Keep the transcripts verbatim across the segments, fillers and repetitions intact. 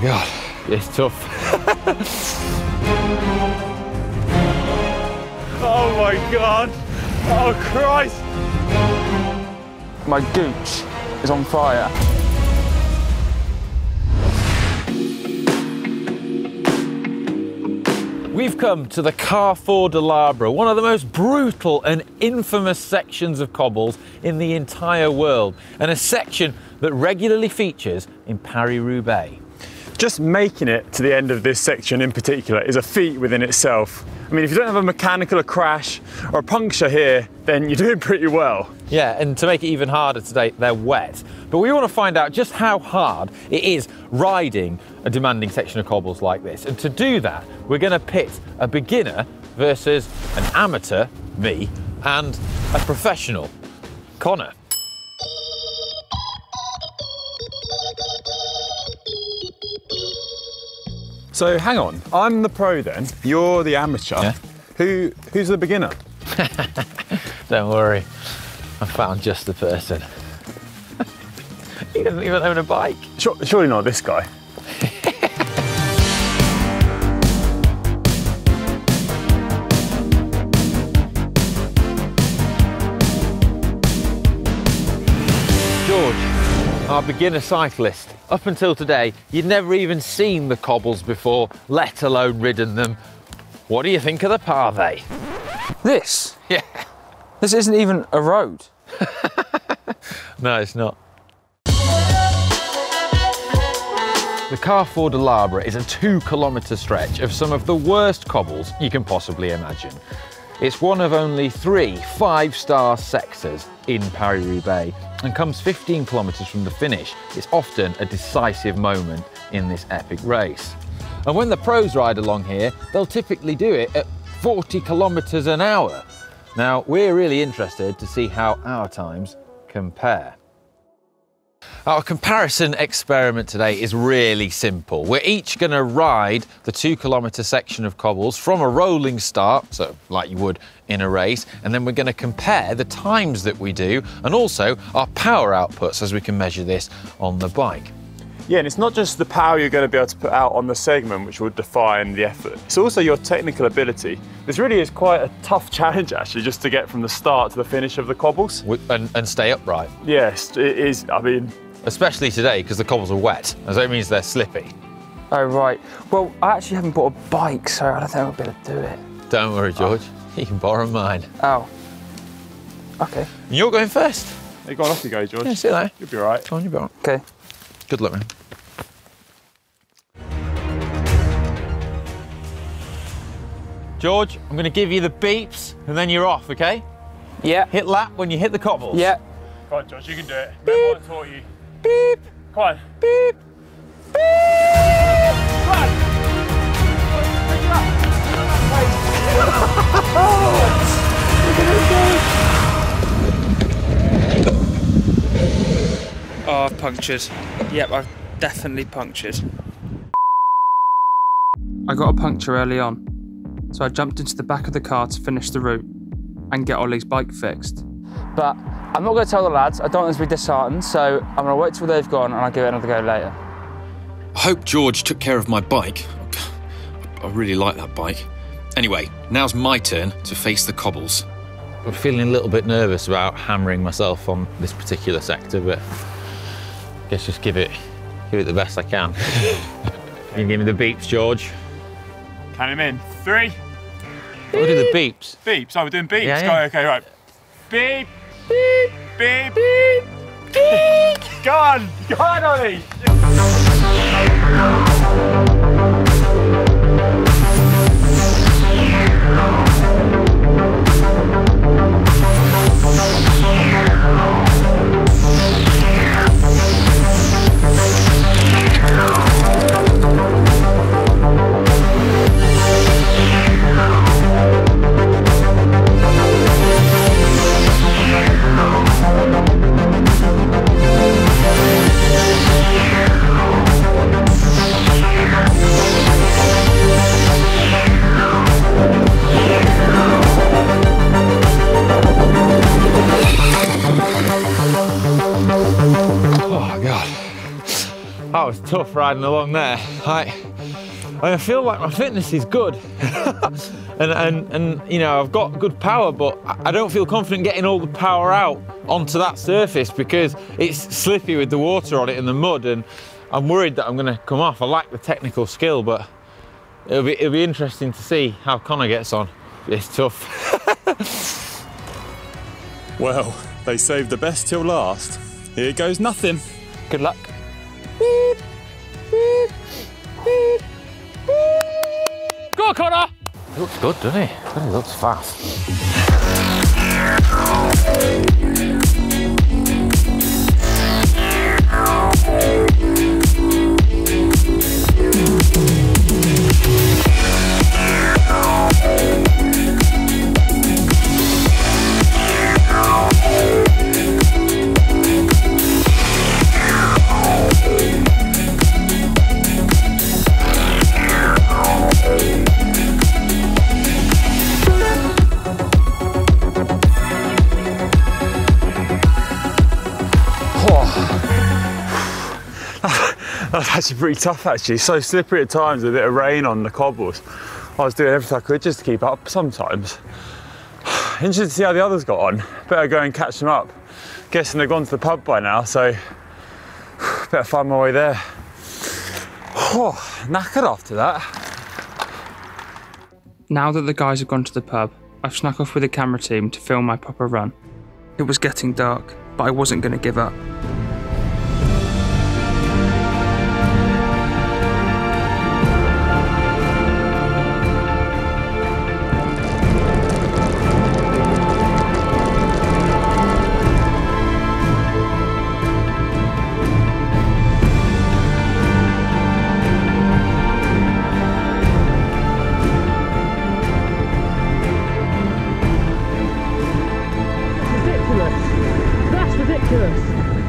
Oh, God. It's tough. Oh, my God. Oh, Christ. My gooch is on fire. We've come to the Carrefour de l'Arbre, one of the most brutal and infamous sections of cobbles in the entire world, and a section that regularly features in Paris-Roubaix. Just making it to the end of this section in particular is a feat within itself. I mean, if you don't have a mechanical, a crash, or a puncture here, then you're doing pretty well. Yeah, and to make it even harder today, they're wet. But we want to find out just how hard it is riding a demanding section of cobbles like this. And to do that, we're going to pit a beginner versus an amateur, me, and a professional, Connor. So hang on, I'm the pro then, you're the amateur. Yeah. Who, who's the beginner? Don't worry, I found just the person. He doesn't even own a bike. Sure, surely not this guy. Our beginner cyclist. Up until today, you'd never even seen the cobbles before, let alone ridden them. What do you think of the pavé? This? Yeah. This isn't even a road. No, it's not. The Carrefour de l'Arbre is a two kilometre stretch of some of the worst cobbles you can possibly imagine. It's one of only three five-star sectors in Paris-Roubaix and comes fifteen kilometres from the finish. It's often a decisive moment in this epic race. And when the pros ride along here, they'll typically do it at forty kilometres an hour. Now, we're really interested to see how our times compare. Our comparison experiment today is really simple. We're each going to ride the two kilometre section of cobbles from a rolling start, so like you would in a race, and then we're going to compare the times that we do and also our power outputs as we can measure this on the bike. Yeah, and it's not just the power you're going to be able to put out on the segment which will define the effort. It's also your technical ability. This really is quite a tough challenge, actually, just to get from the start to the finish of the cobbles. And, and stay upright. Yes, it is, I mean... Especially today, because the cobbles are wet, so it means they're slippy. Oh, right. Well, I actually haven't bought a bike, so I don't think I'll be able to do it. Don't worry, George. Oh. You can borrow mine. Oh. OK. You're going first. Hey, go on, off you go, George. Yeah, see you later. You'll be all right. Go on, you'll be all right. OK. Good luck, man. George, I'm going to give you the beeps and then you're off, OK? Yeah. Hit lap when you hit the cobbles. Yeah. Come on, George, you can do it. Remember what I taught you. Beep. Come on. Beep. Beep. Oh, I've punctured. Yep, I've definitely punctured. I got a puncture early on, so I jumped into the back of the car to finish the route and get Ollie's bike fixed. But I'm not going to tell the lads, I don't want them to be disheartened, so I'm going to wait till they've gone and I'll give it another go later. I hope George took care of my bike. I really like that bike. Anyway, now's my turn to face the cobbles. I'm feeling a little bit nervous about hammering myself on this particular sector, but I guess just give it, give it the best I can. You can give me the beeps, George. Count him in. Three. We'll do the beeps. Beeps? Oh, we're doing beeps? Yeah, yeah. Okay, right. Beep. Beep. Beep. Beep. Beep. Go on. Go on, Ollie. was tough riding along there. Like, I feel like my fitness is good. and, and, and, you know, I've got good power, but I don't feel confident getting all the power out onto that surface because it's slippy with the water on it and the mud, and I'm worried that I'm going to come off. I like the technical skill, but it'll be, it'll be interesting to see how Connor gets on. It's tough. Well, they saved the best till last. Here goes nothing. Good luck. Beep, beep, beep, beep. Go on, Connor! He looks good, doesn't he? He looks fast. That's actually pretty tough, actually. So slippery at times, with a bit of rain on the cobbles. I was doing everything I could just to keep up sometimes. Interested to see how the others got on. Better go and catch them up. Guessing they've gone to the pub by now, so better find my way there. Oh, knackered after that. Now that the guys have gone to the pub, I've snuck off with the camera team to film my proper run. It was getting dark, but I wasn't going to give up.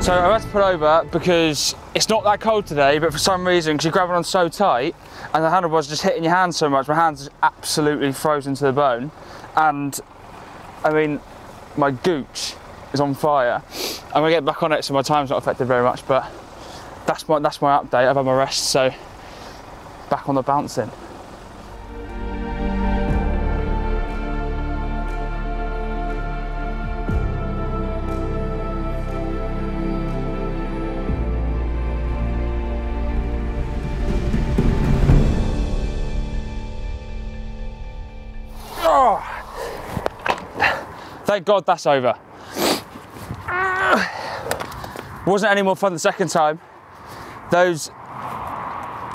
So I had to pull over because it's not that cold today, but for some reason, because you're grabbing on so tight and the handlebars are just hitting your hands so much, my hands are absolutely frozen to the bone. And I mean, my gooch is on fire. I'm gonna get back on it, so my time's not affected very much, but that's my, that's my update. I've had my rest, so back on the bouncing. Thank God that's over. Wasn't any more fun the second time. Those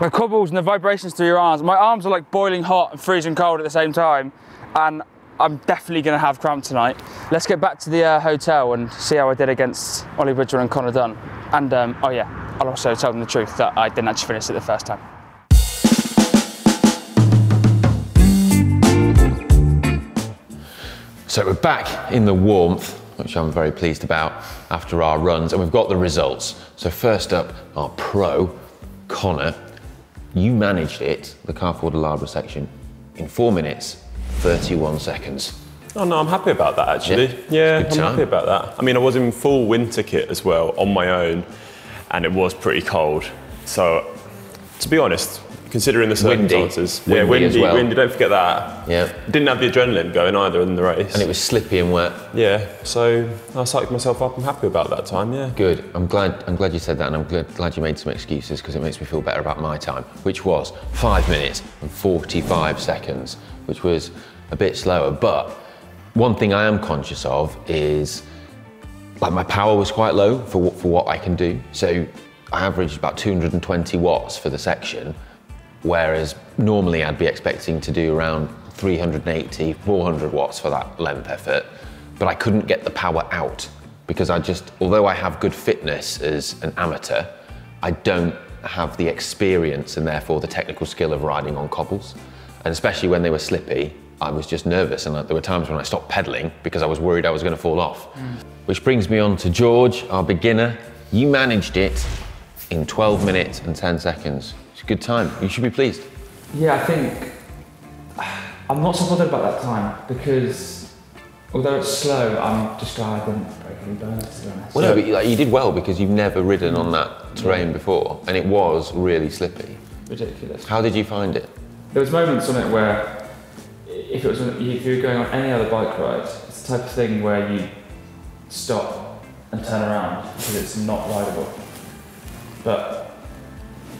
the cobbles and the vibrations through your arms. My arms are like boiling hot and freezing cold at the same time, and I'm definitely going to have cramp tonight. Let's get back to the uh, hotel and see how I did against Ollie Bridger and Connor Dunn. And um, oh yeah, I'll also tell them the truth that I didn't actually finish it the first time. So we're back in the warmth, which I'm very pleased about after our runs, and we've got the results. So first up, our pro, Connor. You managed it, the Carrefour de l'Arbre section, in four minutes, thirty-one seconds. Oh no, I'm happy about that actually. Yeah, yeah I'm happy about that. I mean, I was in full winter kit as well, on my own, and it was pretty cold. So, to be honest, considering the circumstances. Windy. Yeah, windy, windy, as well. windy, don't forget that. Yeah. Didn't have the adrenaline going either in the race. And it was slippy and wet. Yeah, so I psyched myself up. I'm happy about that time, yeah. Good, I'm glad I'm glad you said that, and I'm glad, glad you made some excuses because it makes me feel better about my time, which was five minutes and forty-five seconds, which was a bit slower. But one thing I am conscious of is, like, my power was quite low for what, for what I can do. So I averaged about two hundred twenty watts for the section, whereas normally I'd be expecting to do around three hundred eighty, four hundred watts for that length effort, but I couldn't get the power out because I just, although I have good fitness as an amateur, I don't have the experience and therefore the technical skill of riding on cobbles. And especially when they were slippy, I was just nervous, and there were times when I stopped pedaling because I was worried I was going to fall off. Mm. Which brings me on to George, our beginner. You managed it in twelve minutes and ten seconds. It's a good time. You should be pleased. Yeah, I think I'm not so bothered about that time because Although it's slow, I'm just glad I didn't break any bones, to be honest. Well, no, but you, like, you did well because you've never ridden on that terrain yeah. before, and it was really slippy. Ridiculous. How did you find it? There was moments on it where, if it was if you were going on any other bike ride, it's the type of thing where you stop and turn around because it's not rideable. But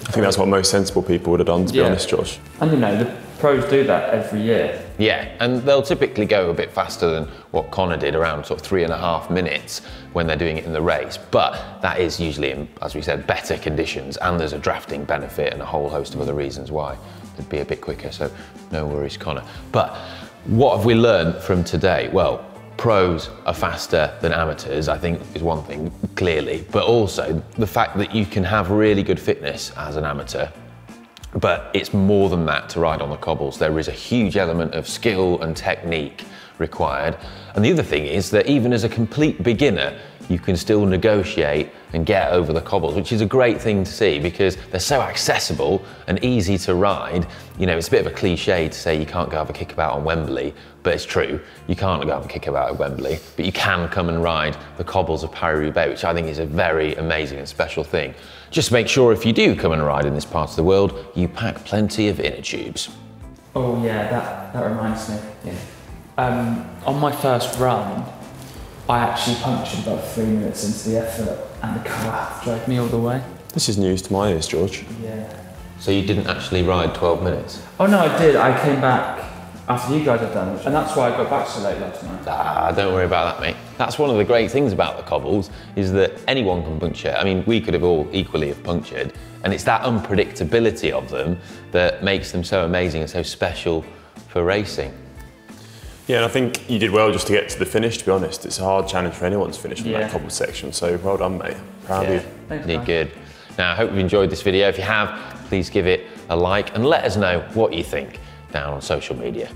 I think that's what most sensible people would have done, to yeah. be honest, Josh. And you know, the pros do that every year. Yeah, and they'll typically go a bit faster than what Connor did, around sort of three and a half minutes when they're doing it in the race. But that is usually in, as we said, better conditions, and there's a drafting benefit and a whole host of other reasons why it'd be a bit quicker, so no worries, Connor. But what have we learned from today? Well, pros are faster than amateurs, I think, is one thing, clearly, but also the fact that you can have really good fitness as an amateur, but it's more than that to ride on the cobbles. There is a huge element of skill and technique required. And the other thing is that even as a complete beginner, you can still negotiate and get over the cobbles, which is a great thing to see because they're so accessible and easy to ride. You know, it's a bit of a cliche to say you can't go have a kickabout on Wembley, but it's true. You can't go have a kickabout at Wembley, but you can come and ride the cobbles of Paris-Roubaix, which I think is a very amazing and special thing. Just make sure if you do come and ride in this part of the world, you pack plenty of inner tubes. Oh yeah, that, that reminds me. Yeah. Um, on my first run, I actually punctured about three minutes into the effort and the car dragged me all the way. This is news to my ears, George. Yeah. So you didn't actually ride twelve minutes? Oh no, I did. I came back after you guys had done it, and that's why I got back so late last night. Ah, don't worry about that, mate. That's one of the great things about the cobbles, is that anyone can puncture. I mean, we could have all equally have punctured, and it's that unpredictability of them that makes them so amazing and so special for racing. Yeah, and I think you did well just to get to the finish, to be honest. It's a hard challenge for anyone to finish from yeah. that cobble section, so well done, mate. Proud yeah. of you. You did good. Now, I hope you've enjoyed this video. If you have, please give it a like and let us know what you think down on social media.